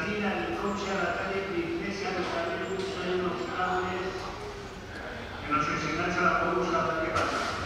Latina, Nicosia, la calle Iglesia, los caminos, hay unos cables, que no sé si engancha la bolsa, ¿qué pasa?